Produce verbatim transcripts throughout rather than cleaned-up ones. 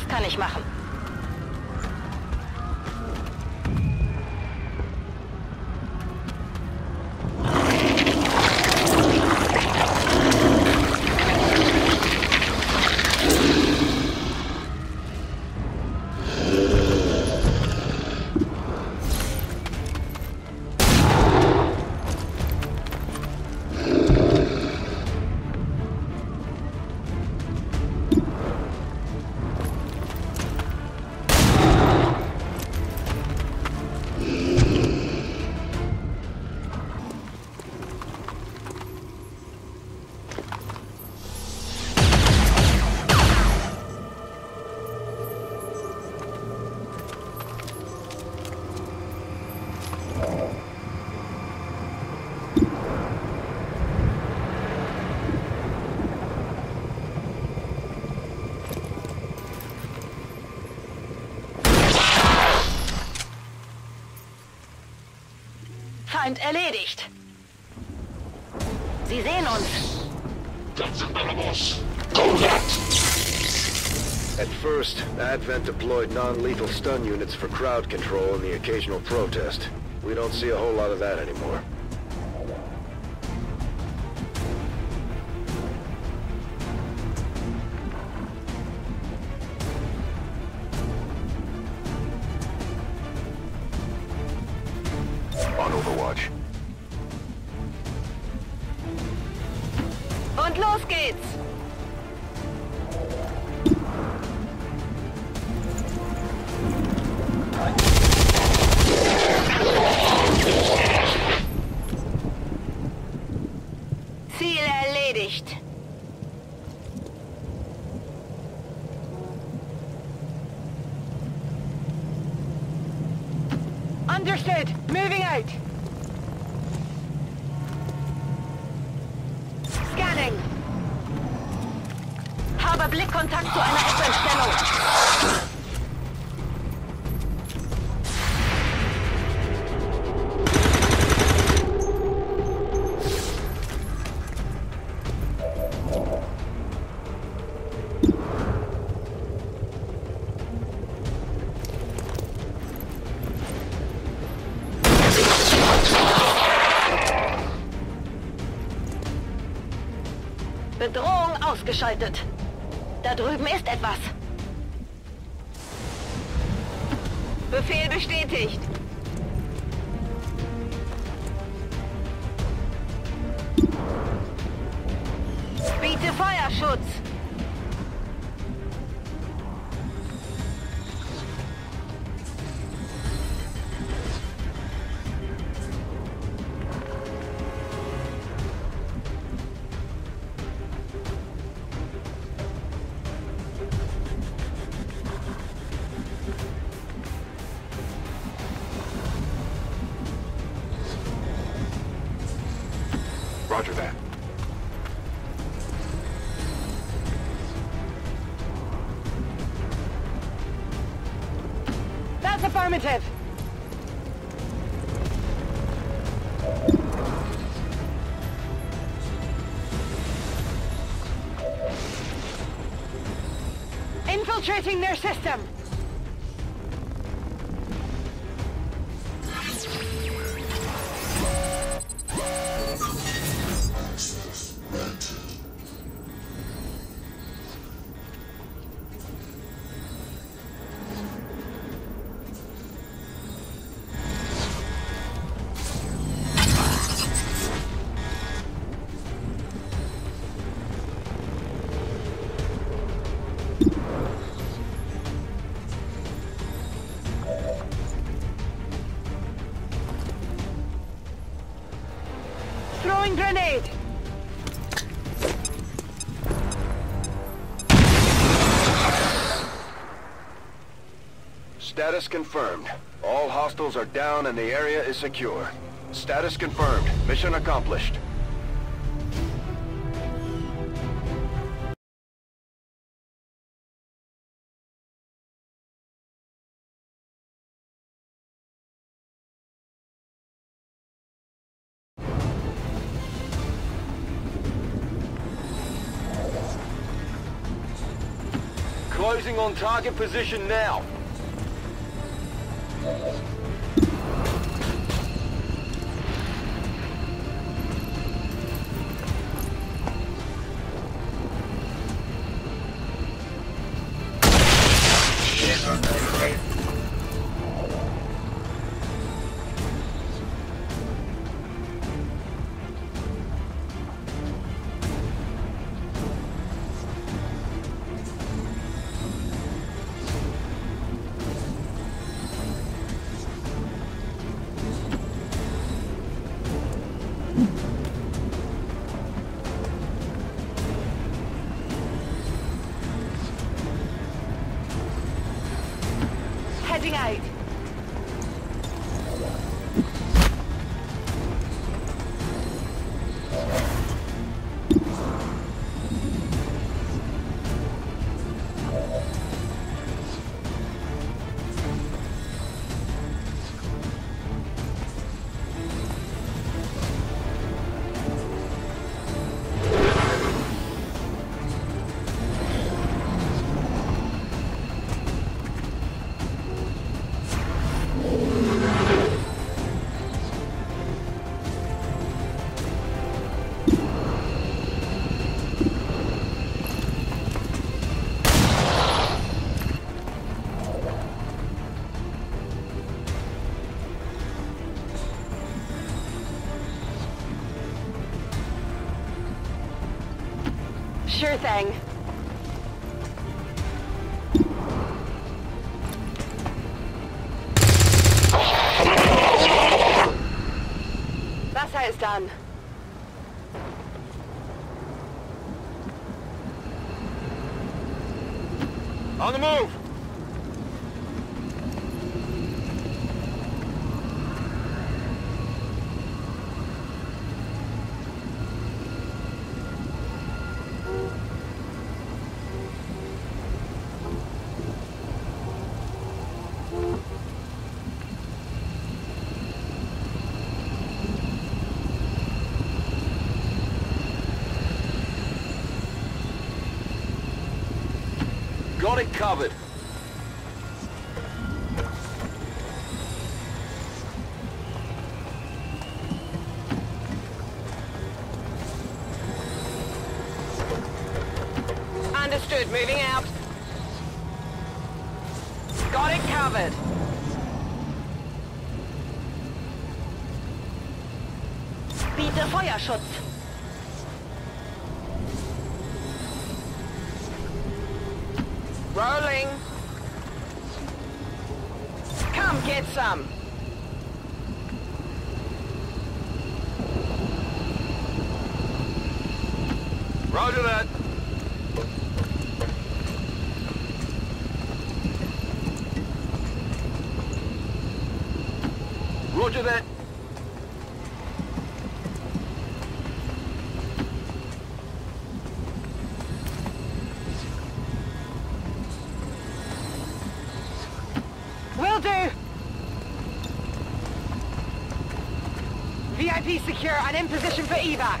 Das kann ich machen. Feind erledigt. Sie sehen uns. That's animals. Go that. At first, Advent deployed non-lethal stun units for crowd control and the occasional protest. We don't see a whole lot of that anymore. Und los geht's! Ziel erledigt! Understood! Moving out! Habe Blickkontakt zu einer Advent-Stellung. Bedrohung ausgeschaltet. Da drüben ist etwas. Befehl bestätigt. Biete Feuerschutz. Roger that. That's affirmative. Infiltrating their system. Throwing grenade! Status confirmed. All hostiles are down and the area is secure. Status confirmed. Mission accomplished. Closing on target position now. Out. Sure thing. That's how it's done. On the move! Got it covered. Understood. Moving out. Got it covered. Biete Feuerschutz. Rolling. Come get some. Roger that. Roger that. V I P secure and in position for evac.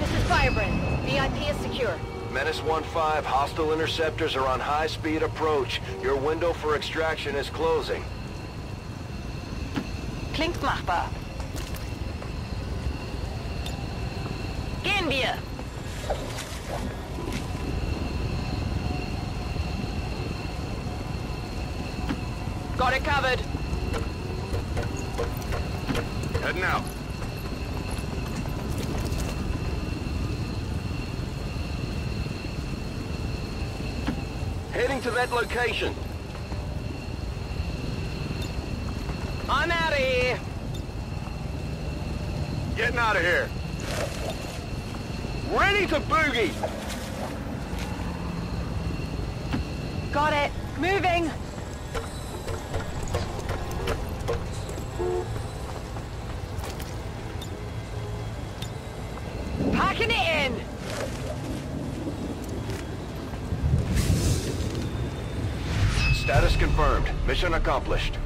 This is Firebrand. V I P is secure. Menace one five, hostile interceptors are on high-speed approach. Your window for extraction is closing. Klingt machbar. Gehen wir! Got it covered. Heading out. Heading to that location. I'm out of here. Getting out of here. Ready to boogie. Got it. Moving. Packing it in! Status confirmed. Mission accomplished.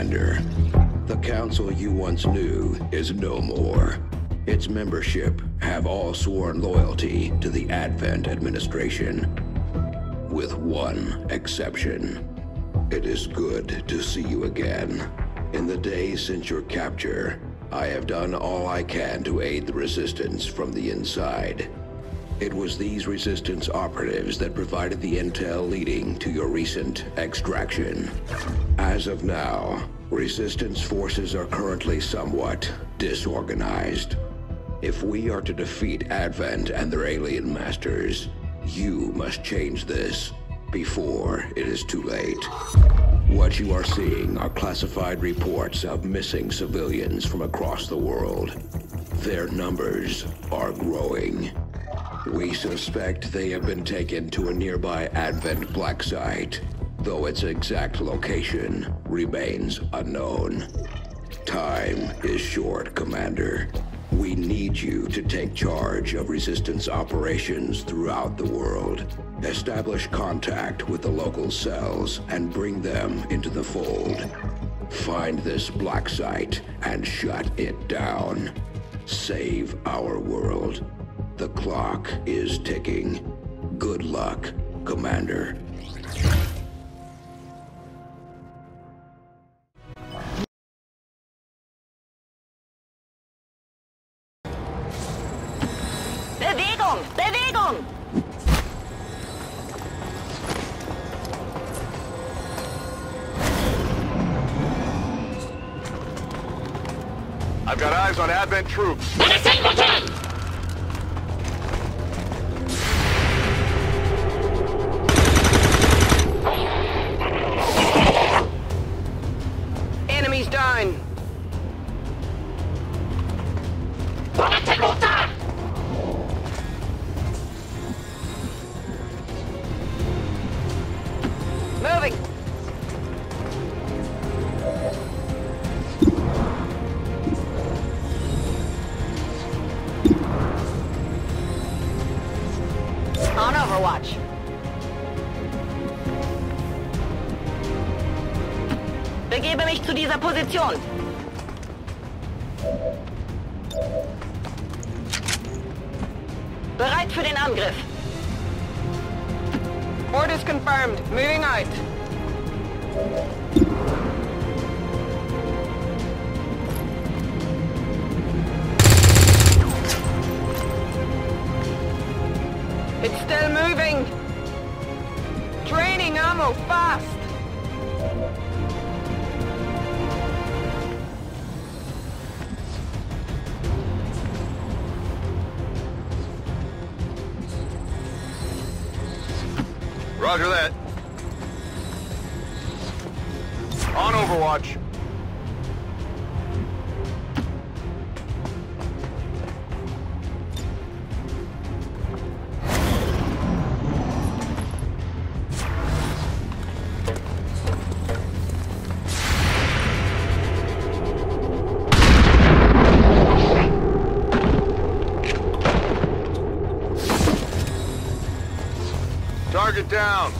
commander. The council you once knew is no more. Its membership have all sworn loyalty to the Advent administration, with one exception. It is good to see you again. In the days since your capture, I have done all I can to aid the resistance from the inside. It was these resistance operatives that provided the intel leading to your recent extraction. As of now, resistance forces are currently somewhat disorganized. If we are to defeat Advent and their alien masters, you must change this before it is too late. What you are seeing are classified reports of missing civilians from across the world. Their numbers are growing. We suspect they have been taken to a nearby Advent black site, though its exact location remains unknown. Time is short, Commander. We need you to take charge of resistance operations throughout the world. Establish contact with the local cells and bring them into the fold. Find this black site and shut it down. Save our world. The clock is ticking. Good luck, Commander. Bewegung! Bewegung! I've got eyes on Advent troops. What is it? Moving. On overwatch. Begebe mich zu dieser Position. Bereit für den Angriff. Orders confirmed. Moving out. It's still moving. Draining ammo fast. Roger that. On overwatch. Target down.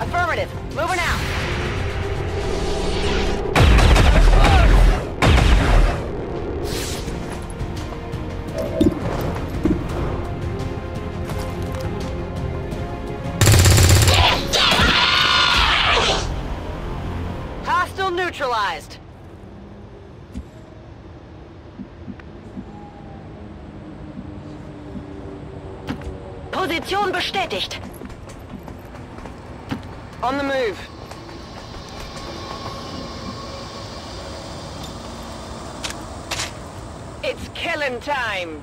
Affirmative. Moving out. Hostile neutralized. Position bestätigt. On the move. It's killing time.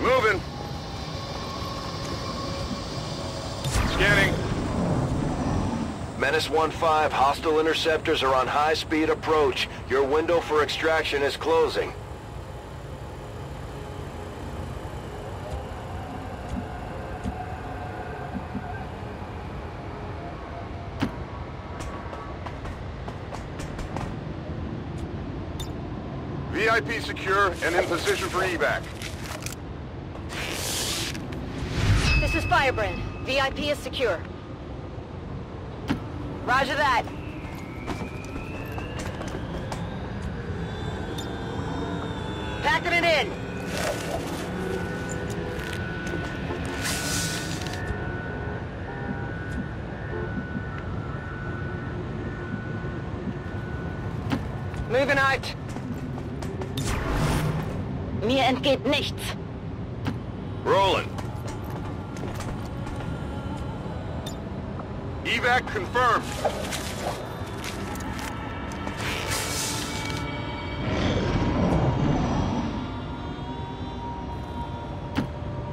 Moving. Scanning. Menace Menace one five, hostile interceptors are on high-speed approach. Your window for extraction is closing. V I P secure and in position for evac. This is Firebrand. V I P is secure. Roger that. Packing it in. Moving out. Mir entgeht nichts. Rolling. Evac confirmed.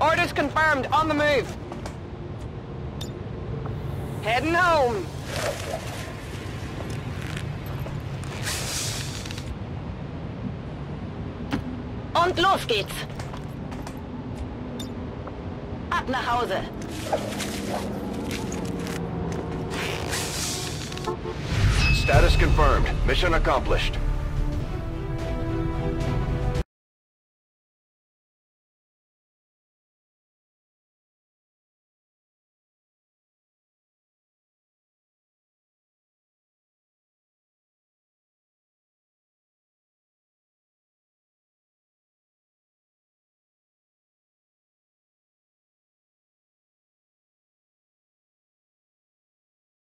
Orders confirmed, on the move. Heading home. Und los geht's. Ab nach Hause. Status confirmed. Mission accomplished.